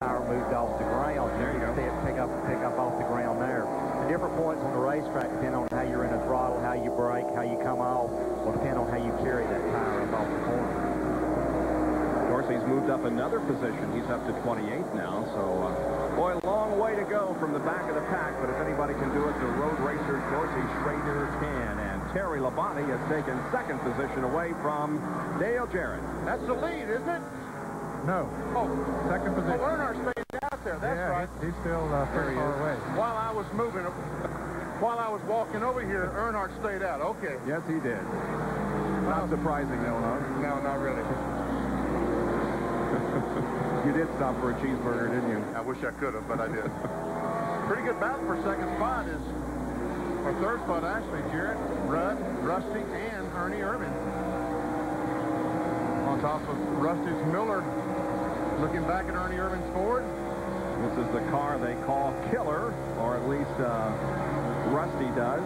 Power moved off the ground. There you go. See it pick up off the ground there. The different points on the racetrack depend on how you're in the throttle, how you brake, how you come off, will depend on how you carry that tire up off the corner. Dorsey's moved up another position. He's up to 28 now, so boy, long way to go from the back of the pack, but if anybody can do it, the road racer Dorsey Schrader can. And Terry Labonte has taken second position away from Dale Jarrett. That's the lead, isn't it? No. Oh, second position. Oh, Earnhardt stays out there. That's right. He's still pretty far away. While I was moving, while I was walking over here, Earnhardt stayed out. Okay. Yes, he did. Not surprising, though, huh? No, not really. You did stop for a cheeseburger, didn't you? I wish I could have, but I did. Pretty good battle for second spot is, or third spot actually, Jarrett, Rudd, Rusty, and Ernie Urban. On top of Rusty's Miller. Looking back at Ernie Irvan's Ford. This is the car they call Killer, or at least Rusty does.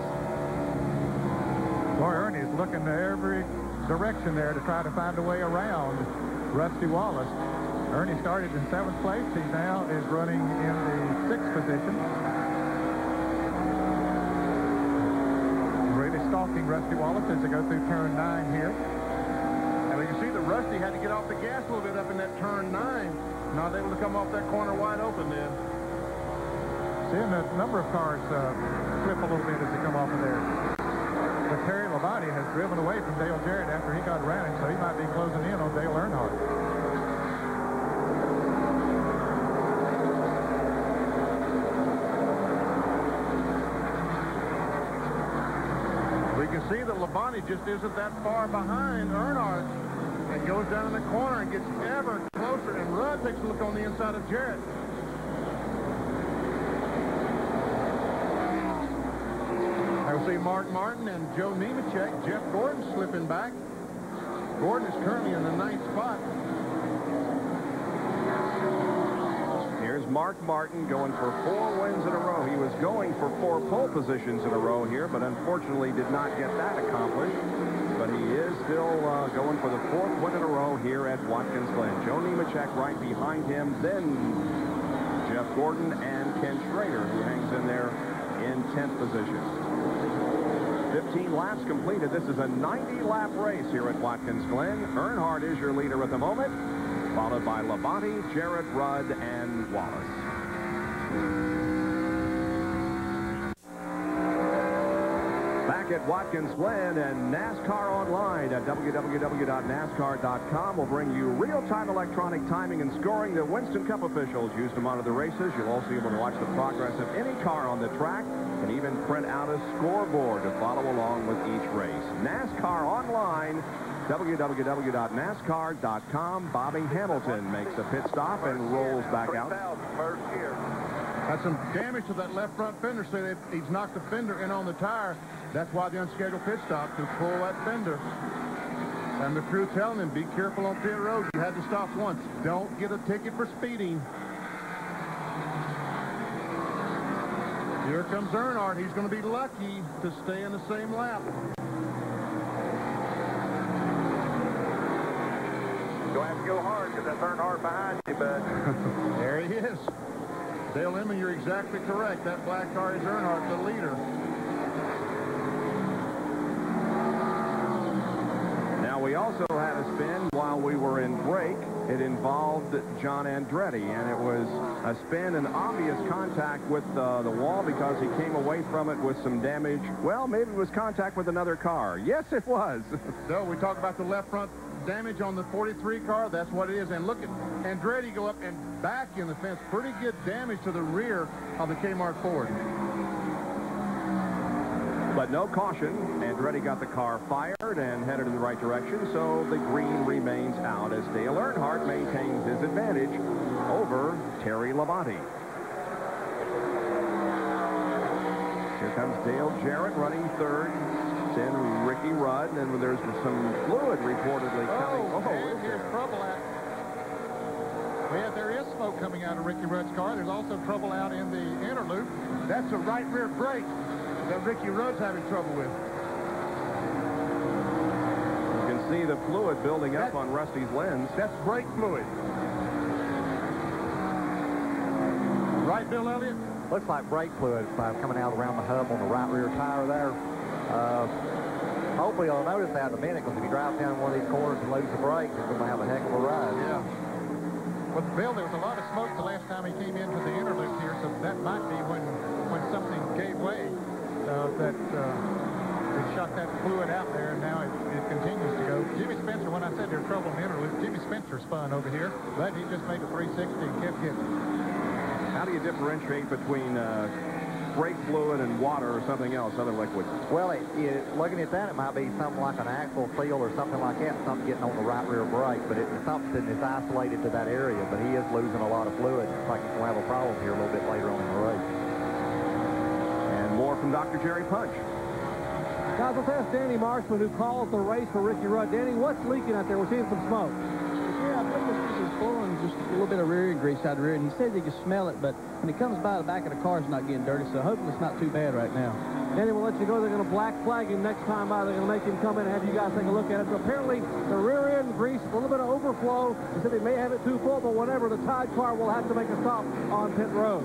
Boy, Ernie's looking to every direction there to try to find a way around Rusty Wallace. Ernie started in 7th place. He now is running in the 6th position. Really stalking Rusty Wallace as they go through turn 9 here. Rusty had to get off the gas a little bit up in that turn 9. Not able to come off that corner wide open then. Seeing a number of cars flip a little bit as they come off of there. But Terry Labonte has driven away from Dale Jarrett after he got around him, so he might be closing in on Dale Earnhardt. We can see that Labonte just isn't that far behind Earnhardt. And goes down in the corner and gets ever closer, and Rudd takes a look on the inside of Jarrett. I'll see Mark Martin and Joe Nemechek, Jeff Gordon slipping back. Gordon is currently in the 9th spot. Here's Mark Martin going for 4 wins in a row. He was going for 4 pole positions in a row here, but unfortunately did not get that accomplished. But he is still going for the 4th win in a row here at Watkins Glen. Joe Nemechek right behind him, then Jeff Gordon and Ken Schrader, who hangs in there in 10th position. 15 laps completed. This is a 90-lap race here at Watkins Glen. Earnhardt is your leader at the moment, followed by Labonte, Jarrett, Rudd, and Wallace. Back at Watkins Glen and NASCAR Online at www.nascar.com will bring you real-time electronic timing and scoring that Winston Cup officials use to monitor races. You'll also be able to watch the progress of any car on the track and even print out a scoreboard to follow along with each race. NASCAR Online, www.nascar.com. Bobby Hamilton makes a pit stop and rolls back out. That's some damage to that left front fender, so he's knocked the fender in on the tire. That's why the unscheduled pit stop, to pull that fender. And the crew telling him, be careful on pit road. You had to stop once. Don't get a ticket for speeding. Here comes Earnhardt. He's going to be lucky to stay in the same lap. You'll have to go hard because that's Earnhardt behind you, bud. There he is. Dale Emmett, you're exactly correct. That black car is Earnhardt, the leader. Now, we also had a spin while we were in break. It involved John Andretti, and it was a spin and obvious contact with the wall because he came away from it with some damage. Well, maybe it was contact with another car. Yes, it was. So we talked about the left front damage on the 43 car. That's what it is. And look at Andretti go up and back in the fence. Pretty good damage to the rear of the Kmart Ford. But no caution. Andretti got the car fired and headed in the right direction, so the green remains out as Dale Earnhardt maintains his advantage over Terry Labonte. Here comes Dale Jarrett running third. Then Ricky Rudd, and there's some fluid reportedly coming. Oh, man, here's trouble out. Yeah, there is smoke coming out of Ricky Rudd's car. There's also trouble out in the inner loop. That's a right rear brake that Ricky Rudd's having trouble with. You can see the fluid building up on Rusty's lens. That's brake fluid. Right, Bill Elliott? Looks like brake fluid coming out around the hub on the right rear tire there. Hopefully you'll notice that in a minute, because if you drive down one of these corners and lose the brakes, you're going to have a heck of a ride. Yeah. With Bill, there was a lot of smoke the last time he came into the interlude here, so that might be when something gave way. We shot that fluid out there, and now it continues to go. Jimmy Spencer, when I said there's trouble in the interlude, Jimmy Spencer spun over here, but he just made a 360 and kept hitting. How do you differentiate between brake fluid and water or something else, other liquid? Well, looking at that, it might be something like an axle seal or something like that, something getting on the right rear brake, but it's something that's isolated to that area, but he is losing a lot of fluid. It's like he's going to have a problem here a little bit later on in the race. And more from Dr. Jerry Punch. Guys, let's ask Danny Marshman, who calls the race for Ricky Rudd. Danny, what's leaking out there? We're seeing some smoke. Yeah, I think this is blowing just a little bit of rear end grease out of rear. And he says he can smell it, but when it comes by, the back of the car is not getting dirty, so hopefully it's not too bad right now. Danny, we'll let you go. They're going to black flag him next time by. They're going to make him come in and have you guys take a look at it. So apparently, the rear end grease, a little bit of overflow. He said they may have it too full, but whatever, the Tide car will have to make a stop on pit road.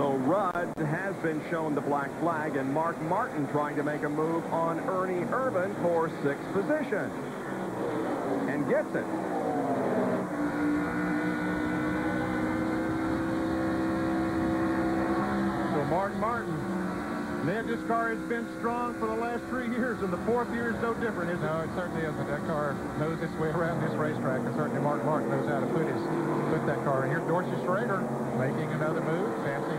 So Rudd has been shown the black flag, and Mark Martin trying to make a move on Ernie Urban for 6th position. And gets it. So Mark Martin, man, this car has been strong for the last 3 years, and the 4th year is no different, isn't it? No, it certainly isn't. That car knows its way around this racetrack, and certainly Mark Martin knows how to put that car in here. Dorsey Schrader making another move, passing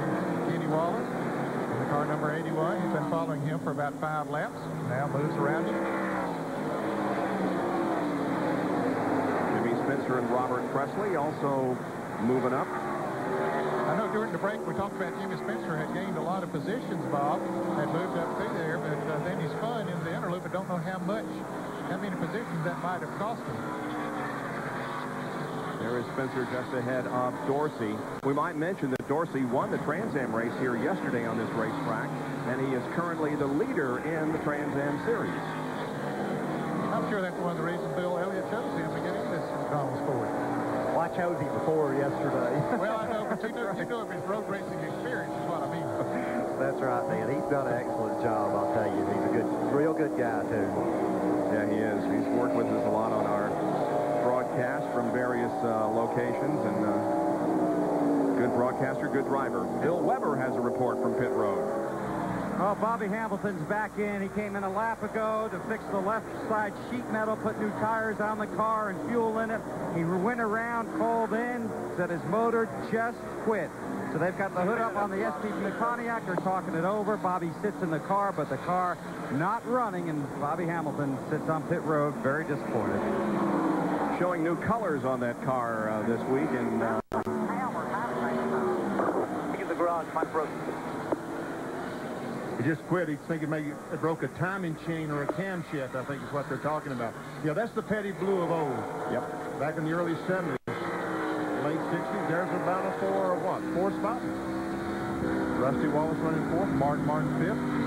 Kenny Wallace in the car number 81. He's been following him for about 5 laps. Now moves around him. Jimmy Spencer and Robert Presley also moving up. I know during the break we talked about Jimmy Spencer had gained a lot of positions, Bob, had moved up through there, but then he spun in the interloop. I don't know how much, how many positions that might have cost him. There is Spencer just ahead of Dorsey. We might mention that Dorsey won the Trans Am race here yesterday on this racetrack, and he is currently the leader in the Trans Am series. I'm sure that's one of the reasons Bill Elliott chose him to get in this Donald's Ford. Well, I chose him before yesterday. Well, I know, but you know his road racing experience is what I mean. That's right, man. He's done an excellent job, I'll tell you. He's a good, real good guy, too. Yeah, he is. He's worked with us a lot on our broadcast from various locations, and good broadcaster, good driver. Bill Weber has a report from pit road. Well, Bobby Hamilton's back in. He came in a lap ago to fix the left side sheet metal, put new tires on the car and fuel in it. He went around, called in, said his motor just quit. So they've got the hood up on the STP, the Pontiac. They're talking it over. Bobby sits in the car, but the car not running, and Bobby Hamilton sits on pit road, very disappointed. Showing new colors on that car this week, and the garage, Mike Brooks. He just quit. He's thinking maybe it broke a timing chain or a camshaft, I think is what they're talking about. Yeah, that's the Petty Blue of old. Yep. Back in the early 70s, late 60s, there's a battle for what? 4 spots. Rusty Wallace running 4th, Mark Martin 5th.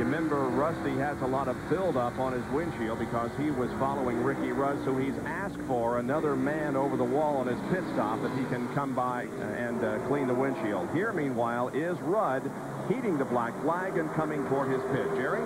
Remember, Rusty has a lot of buildup on his windshield because he was following Ricky Rudd, so he's asked for another man over the wall on his pit stop that he can come by and clean the windshield. Here, meanwhile, is Rudd heating the black flag and coming toward his pit. Jerry?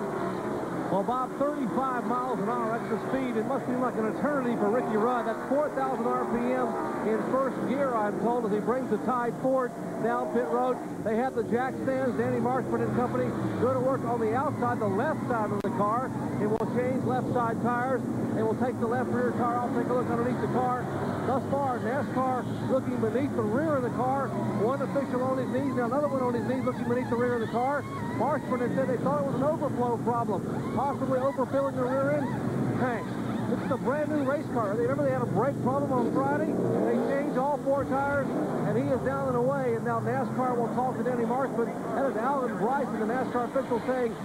Well, Bob, 35 miles an hour extra speed. It must seem like an eternity for Ricky Rudd. That's 4,000 RPM in first gear, I'm told, as he brings the Tide Ford down pit road. They have the jack stands. Danny Marshman and company go to work on the outside, the left side of the car. It will change left side tires. It will take the left rear tire off. Take a look underneath the car. Thus far, NASCAR looking beneath the rear of the car. One official on his knees, now another one on his knees looking beneath the rear of the car. Marshman had said they thought it was an overflow problem, possibly overfilling the rear end tank. This is a brand new race car. Remember, they had a brake problem on Friday. They changed all 4 tires, and he is down and away. And now NASCAR will talk to Danny Marshman. That is Alan Bryson, the NASCAR official, saying,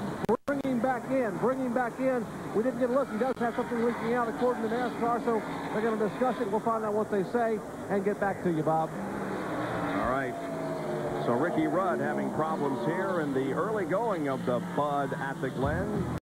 "Bring him back in. Bring him back in." We didn't get a look. He does have something leaking out, according to NASCAR. So they're going to discuss it. We'll find out what they say and get back to you, Bob. All right. So Ricky Rudd having problems here in the early going of the Bud at the Glen.